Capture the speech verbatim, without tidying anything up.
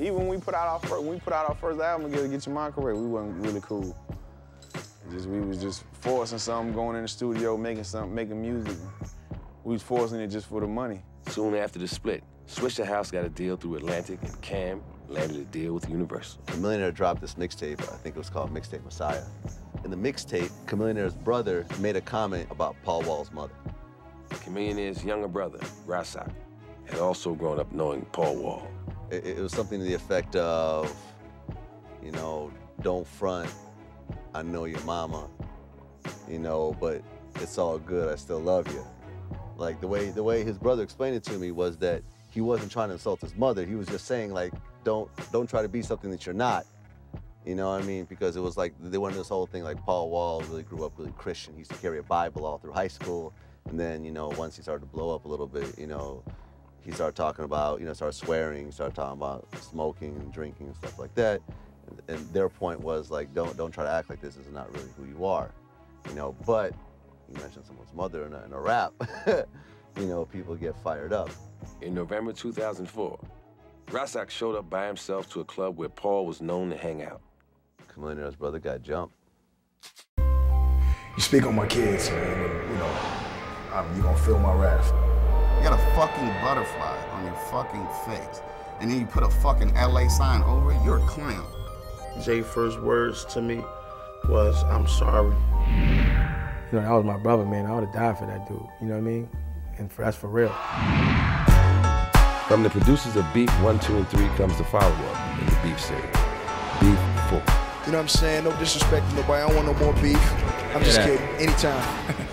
Even when we put out our first, when we put out our first album, Get, Get Your Mind Correct, we wasn't really cool. Just we was just forcing something, going in the studio, making something, making music. We was forcing it just for the money. Soon after the split, Swisher House got a deal through Atlantic, and Cam landed a deal with Universal. Chamillionaire dropped this mixtape. I think it was called Mixtape Messiah. In the mixtape, Chamillionaire's brother made a comment about Paul Wall's mother. Chamillionaire's younger brother, Rasaq, had also grown up knowing Paul Wall. It, it was something to the effect of, you know, don't front, I know your mama, you know, but it's all good, I still love you. Like, the way, the way his brother explained it to me was that he wasn't trying to insult his mother, he was just saying, like, don't, don't try to be something that you're not. You know what I mean? Because it was like, they went into this whole thing, like, Paul Wall really grew up really Christian. He used to carry a Bible all through high school. And then, you know, once he started to blow up a little bit, you know, he started talking about, you know, started swearing, started talking about smoking and drinking and stuff like that. And, and their point was, like, don't don't try to act like this is not really who you are. You know, but you mentioned someone's mother in a, in a rap, you know, people get fired up. In November two thousand four, Rasaq showed up by himself to a club where Paul was known to hang out. Chamillionaire's brother got jumped. You speak on my kids, man, and, you know, I'm, you're gonna feel my wrath. You got a fucking butterfly on your fucking face, and then you put a fucking L A sign over it, you're a clown. Jay's first words to me was, I'm sorry. You know, that was my brother, man. I would've died for that dude, you know what I mean? And for, that's for real. From the producers of Beef one, two, and three comes the follow-up in the Beef series, Beef four. You know what I'm saying? No disrespect to nobody. I don't want no more beef. I'm just yeah. kidding. Anytime.